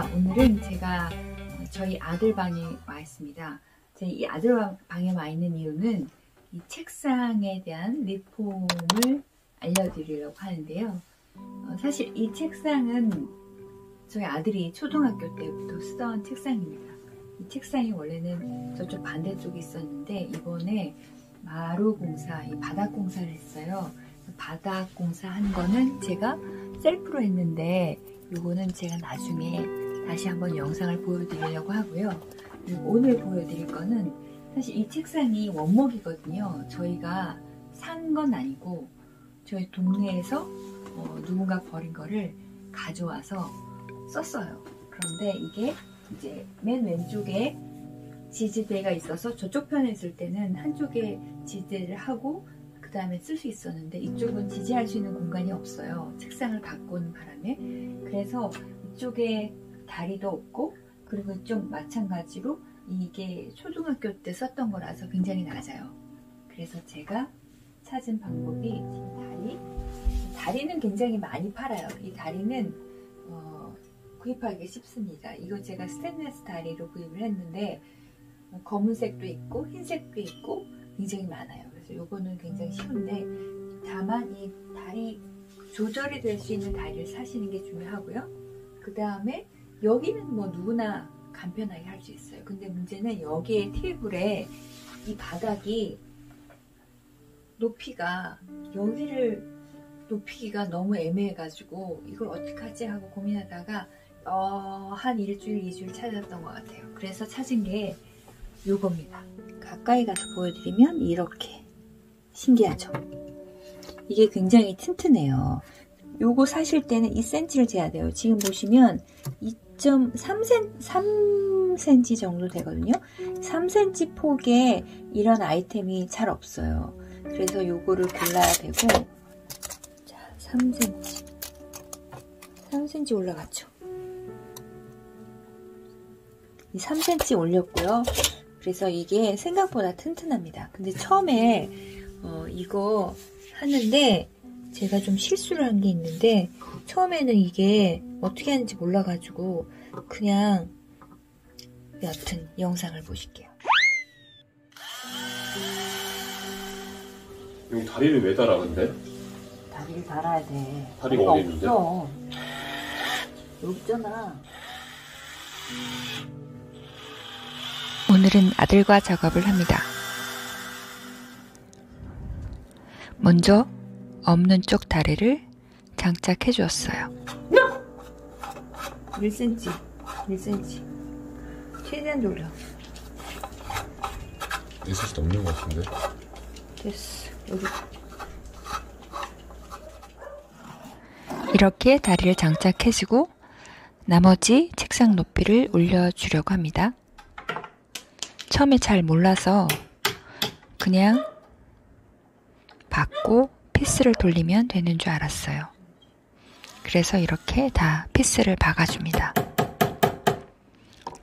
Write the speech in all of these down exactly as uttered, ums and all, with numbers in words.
반갑습니다. 오늘은 제가 저희 아들 방에 와 있습니다. 제 이 아들 방에 와 있는 이유는 이 책상에 대한 리폼을 알려드리려고 하는데요. 어, 사실 이 책상은 저희 아들이 초등학교 때부터 쓰던 책상입니다. 이 책상이 원래는 저쪽 반대쪽에 있었는데 이번에 마루 공사, 이 바닥 공사를 했어요. 바닥 공사 한 거는 제가 셀프로 했는데 요거는 제가 나중에 다시 한번 영상을 보여드리려고 하고요. 그리고 오늘 보여드릴 거는 사실 이 책상이 원목이거든요. 저희가 산 건 아니고 저희 동네에서 어, 누군가 버린 거를 가져와서 썼어요. 그런데 이게 이제 맨 왼쪽에 지지대가 있어서 저쪽 편에 있을 때는 한쪽에 지지대를 하고 그 다음에 쓸 수 있었는데 이쪽은 지지할 수 있는 공간이 없어요. 책상을 바꾼 바람에. 그래서 이쪽에 다리도 없고 그리고 이쪽 마찬가지로 이게 초등학교 때 썼던 거라서 굉장히 낮아요. 그래서 제가 찾은 방법이 다리. 다리는 굉장히 많이 팔아요. 이 다리는 어, 구입하기 쉽습니다. 이거 제가 스테인리스 다리로 구입을 했는데 검은색도 있고 흰색도 있고 굉장히 많아요. 그래서 요거는 굉장히 쉬운데 다만 이 다리 조절이 될 수 있는 다리를 사시는 게 중요하고요. 그 다음에 여기는 뭐 누구나 간편하게 할 수 있어요. 근데 문제는 여기에 테이블에 이 바닥이 높이가 여기를 높이기가 너무 애매해가지고 이걸 어떻게 하지 하고 고민하다가 어, 한 일주일, 이주일 찾았던 것 같아요. 그래서 찾은 게 요겁니다. 가까이 가서 보여드리면 이렇게 신기하죠? 이게 굉장히 튼튼해요. 요거 사실 때는 이 센티미터를 재야 돼요. 지금 보시면 이 점 삼 센티미터 정도 되거든요. 삼 센티미터 폭에 이런 아이템이 잘 없어요. 그래서 요거를 골라야 되고, 자, 삼 센티미터. 삼 센티미터 올라갔죠. 이 삼 센티미터 올렸고요. 그래서 이게 생각보다 튼튼합니다. 근데 처음에 어, 이거 하는데 제가 좀 실수를 한 게 있는데 처음에는 이게 어떻게 하는지 몰라가지고 그냥 여튼 영상을 보실게요. 여기 다리를 왜 달아 근데? 다리를 달아야 돼. 다리가 어디 있는데? 없어. 여기 있잖아. 오늘은 아들과 작업을 합니다. 먼저 없는 쪽 다리를 장착해 주었어요. 일 센티미터, 일 센티미터. 최대한 돌려. 일 센티미터 넘는 것 같은데? 됐어, 여기. 이렇게 다리를 장착해주고 나머지 책상 높이를 올려주려고 합니다. 처음에 잘 몰라서 그냥 받고 피스를 돌리면 되는 줄 알았어요. 그래서 이렇게 다 피스를 박아줍니다.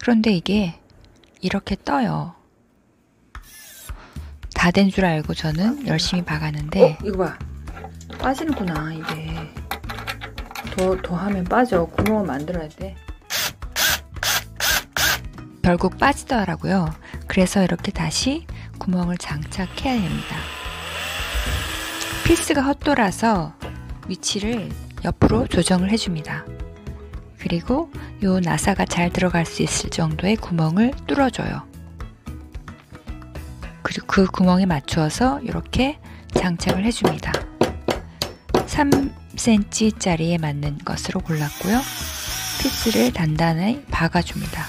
그런데 이게 이렇게 떠요. 다 된 줄 알고 저는 열심히 박았는데 어? 이거 봐. 빠지는구나. 이게 더, 더 하면 빠져. 구멍을 만들어야 돼. 결국 빠지더라고요. 그래서 이렇게 다시 구멍을 장착해야 됩니다. 피스가 헛돌아서 위치를 옆으로 조정을 해줍니다. 그리고 요 나사가 잘 들어갈 수 있을 정도의 구멍을 뚫어줘요. 그리고 그 구멍에 맞추어서 이렇게 장착을 해줍니다. 삼 센티미터 짜리에 맞는 것으로 골랐고요. 피스를 단단히 박아줍니다.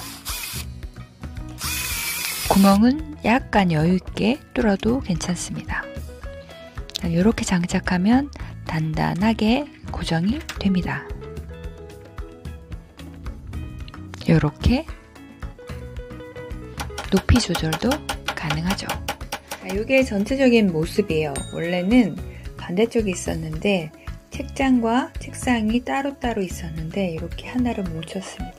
구멍은 약간 여유있게 뚫어도 괜찮습니다. 이렇게 장착하면 단단하게 고정이 됩니다. 이렇게 높이 조절도 가능하죠. 이게 전체적인 모습이에요. 원래는 반대쪽에 있었는데 책장과 책상이 따로따로 있었는데 이렇게 하나로 뭉쳤습니다.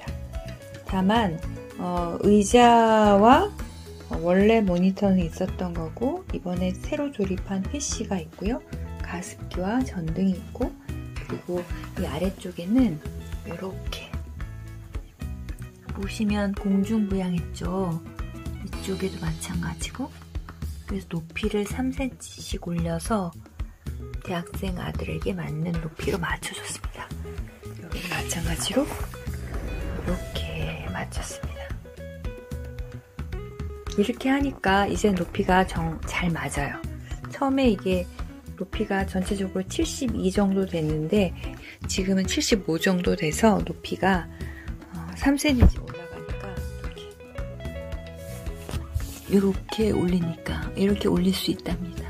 다만 어, 의자와 원래 모니터는 있었던 거고 이번에 새로 조립한 피씨가 있고요. 가습기와 전등이 있고 그리고 이 아래쪽에는 이렇게 보시면 공중부양했죠. 이쪽에도 마찬가지고, 그래서 높이를 삼 센티미터씩 올려서 대학생 아들에게 맞는 높이로 맞춰줬습니다. 여기는 마찬가지로 이렇게 맞췄습니다. 이렇게 하니까 이제 높이가 정, 잘 맞아요. 처음에 이게 높이가 전체적으로 칠십이 정도 됐는데 지금은 칠십오 정도 돼서 높이가 삼 센티미터 올라가니까 이렇게 이렇게 올리니까 이렇게 올릴 수 있답니다.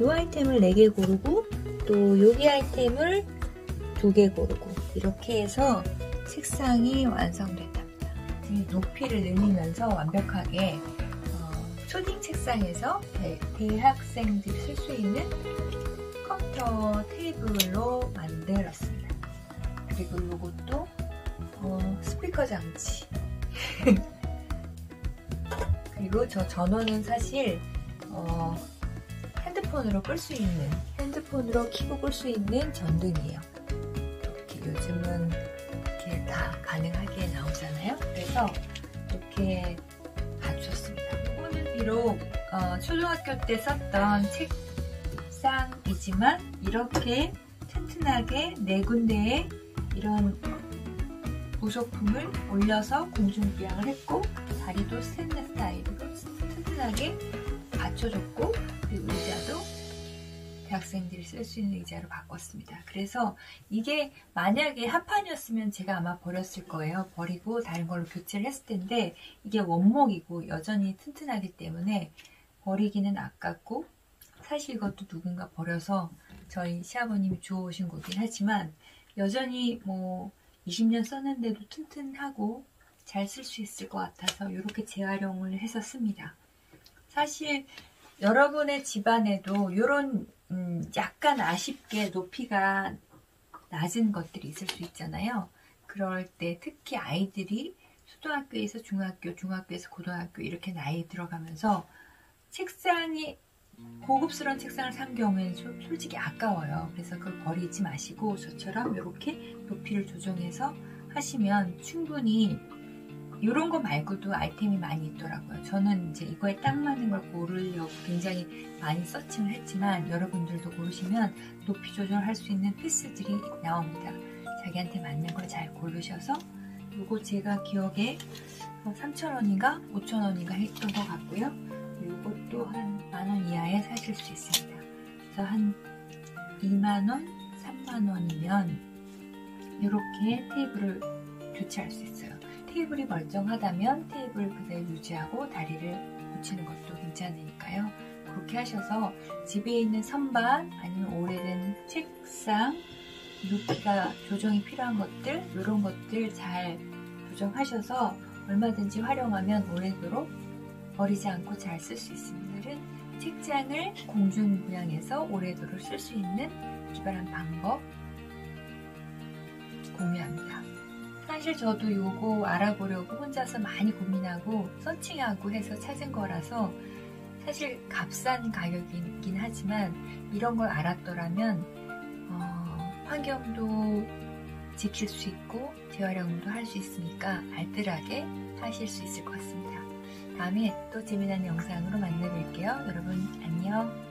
이 아이템을 네 개 고르고 또 여기 아이템을 두 개 고르고 이렇게 해서 책상이 완성됐답니다. 높이를 늘리면서 완벽하게 초딩 책상에서 대학생들이 쓸 수 있는 컴퓨터 테이블로 만들었습니다. 그리고 이것도 어, 스피커 장치. 그리고 저 전원은 사실 어, 핸드폰으로 끌 수 있는, 핸드폰으로 키고 끌 수 있는 전등이에요. 이렇게 요즘은 이렇게 다 가능하게 나오잖아요. 그래서 이렇게 봐주셨습니다. 이거는 비록 어, 초등학교 때 썼던 책상이지만 이렇게 튼튼하게 네 군데에 이런 부속품을 올려서 공중부양을 했고, 다리도 스탠레스 타입으로 튼튼하게 받쳐줬고, 그리고 의자도 대학생들이 쓸 수 있는 의자로 바꿨습니다. 그래서 이게 만약에 합판이었으면 제가 아마 버렸을 거예요. 버리고 다른 걸로 교체를 했을 텐데 이게 원목이고 여전히 튼튼하기 때문에 버리기는 아깝고, 사실 이것도 누군가 버려서 저희 시아버님이 주워오신 거긴 하지만 여전히 뭐 이십 년 썼는데도 튼튼하고 잘 쓸 수 있을 것 같아서 이렇게 재활용을 해서 씁니다. 사실 여러분의 집안에도 이런 음 약간 아쉽게 높이가 낮은 것들이 있을 수 있잖아요. 그럴 때 특히 아이들이 초등학교에서 중학교, 중학교에서 고등학교 이렇게 나이 들어가면서 책상이, 고급스러운 책상을 산 경우에는 솔직히 아까워요. 그래서 그걸 버리지 마시고 저처럼 이렇게 높이를 조정해서 하시면 충분히, 이런 거 말고도 아이템이 많이 있더라고요. 저는 이제 이거에 딱 맞는 걸 고르려고 굉장히 많이 서칭을 했지만 여러분들도 고르시면 높이 조절할 수 있는 피스들이 나옵니다. 자기한테 맞는 걸 잘 고르셔서, 요거 제가 기억에 삼천 원인가 오천 원인가 했던 것 같고요. 요것도 한 만 원 이하에 사실 수 있습니다. 그래서 한 이만 원, 삼만 원이면 이렇게 테이블을 교체할 수 있어요. 테이블이 멀쩡하다면 테이블 그대로 유지하고 다리를 붙이는 것도 괜찮으니까요. 그렇게 하셔서 집에 있는 선반 아니면 오래된 책상, 높이가 조정이 필요한 것들, 이런 것들 잘 조정하셔서 얼마든지 활용하면 오래도록 버리지 않고 잘 쓸 수 있습니다. 책장을 공중부양해서 오래도록 쓸 수 있는 기발한 방법 공유합니다. 사실 저도 요거 알아보려고 혼자서 많이 고민하고 서칭하고 해서 찾은 거라서 사실 값싼 가격이긴 하지만 이런 걸 알았더라면 어, 환경도 지킬 수 있고 재활용도 할 수 있으니까 알뜰하게 하실 수 있을 것 같습니다. 다음에 또 재미난 영상으로 만나뵐게요. 여러분 안녕.